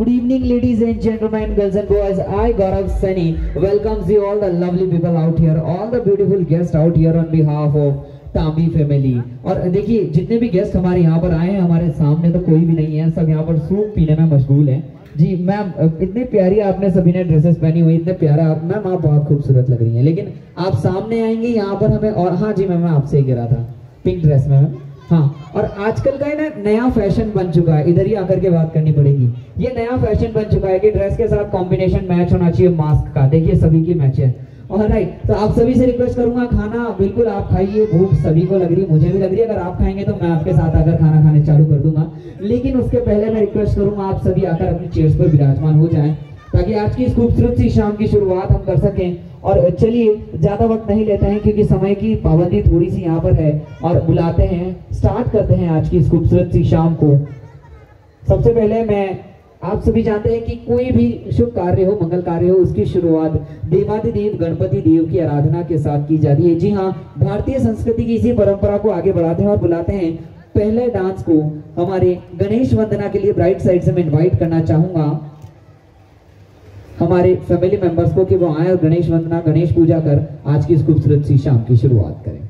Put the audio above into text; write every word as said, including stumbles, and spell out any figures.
Good evening, ladies and gentlemen, girls and boys. I, Gaurav Saini, welcomes you all the lovely people out here, all the beautiful guests out here on behalf of तामी family. और देखिए जितने भी guest हमारे यहाँ पर आए हैं, हमारे सामने तो कोई भी नहीं है, सब यहाँ पर सूप पीने में मशगूल हैं। जी मैम, इतनी प्यारी आपने सभी ने ड्रेसेस पहनी हुई, इतने प्यारा आप मैम, आप बहुत खूबसूरत लग रही हैं, लेकिन आप सामने आएंगे यहाँ पर हमें। और हाँ जी मैम, मैं आपसे ही गिरा था पिंक ड्रेस में मैम। हाँ, और आजकल का ना नया फैशन बन चुका है, इधर ही आकर के बात करनी पड़ेगी, ये नया फैशन बन चुका है कि ड्रेस के साथ कॉम्बिनेशन मैच होना चाहिए मास्क का। देखिए सभी की मैच है। और राइट, तो आप सभी से रिक्वेस्ट करूंगा, खाना बिल्कुल आप खाइए, भूख सभी को लग रही है, मुझे भी लग रही है। अगर आप खाएंगे तो मैं आपके साथ आकर खाना खाने चालू कर दूंगा, लेकिन उसके पहले मैं रिक्वेस्ट करूंगा आप सभी आकर अपनी चेयर्स पर विराजमान हो जाएं, ताकि आज की इस खूबसूरत सी शाम की शुरुआत हम कर सकें। और चलिए ज्यादा वक्त नहीं लेते हैं, क्योंकि समय की पाबंदी थोड़ी सी यहाँ पर है, और बुलाते हैं, स्टार्ट करते हैं आज की इस खूबसूरत सी शाम को। सबसे पहले मैं, आप सभी जानते हैं कि कोई भी शुभ कार्य हो, मंगल कार्य हो, उसकी शुरुआत देवाधिदेव गणपति देव की आराधना के साथ की जाती है। जी हाँ, भारतीय संस्कृति की इसी परंपरा को आगे बढ़ाते हैं और बुलाते हैं पहले डांस को हमारे गणेश वंदना के लिए। ब्राइट साइड से मैं इन्वाइट करना चाहूंगा हमारे फैमिली मेंबर्स को कि वो आए और गणेश वंदना, गणेश पूजा कर आज की इस खूबसूरत सी शाम की शुरुआत करें।